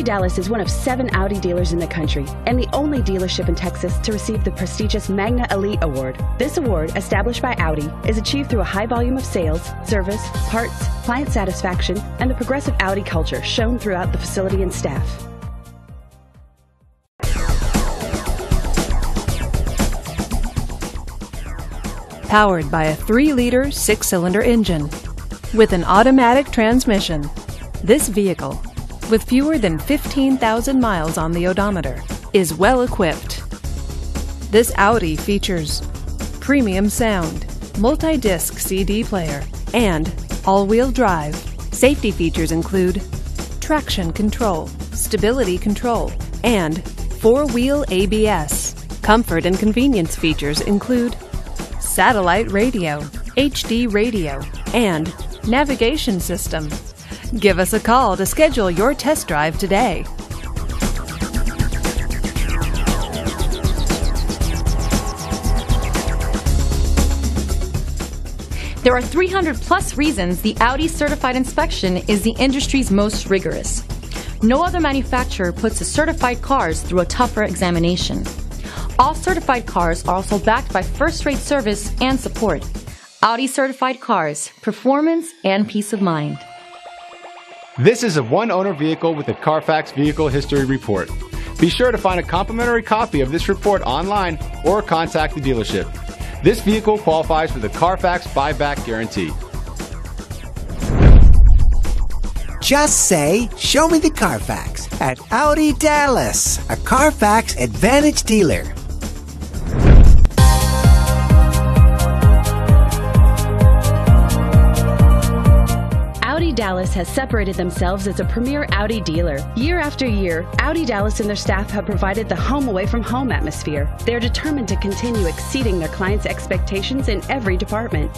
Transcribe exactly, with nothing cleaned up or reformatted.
Audi Dallas is one of seven Audi dealers in the country and the only dealership in Texas to receive the prestigious Magna Elite Award. This award, established by Audi, is achieved through a high volume of sales, service, parts, client satisfaction, and the progressive Audi culture shown throughout the facility and staff. Powered by a three liter, six cylinder engine with an automatic transmission, this vehicle, with fewer than fifteen thousand miles on the odometer, is well equipped. This Audi features premium sound, multi-disc C D player, and all-wheel drive. Safety features include traction control, stability control, and four-wheel A B S. Comfort and convenience features include satellite radio, H D radio, and navigation system. Give us a call to schedule your test drive today. There are three hundred plus reasons the Audi Certified Inspection is the industry's most rigorous. No other manufacturer puts its certified cars through a tougher examination. All certified cars are also backed by first-rate service and support. Audi certified cars, performance and peace of mind. This is a one-owner vehicle with a Carfax Vehicle History Report. Be sure to find a complimentary copy of this report online or contact the dealership. This vehicle qualifies for the Carfax Buyback Guarantee. Just say, "Show me the Carfax" at Audi Dallas, a Carfax Advantage dealer. Audi Dallas has separated themselves as a premier Audi dealer. Year after year, Audi Dallas and their staff have provided the home away from home atmosphere. They are determined to continue exceeding their clients' expectations in every department.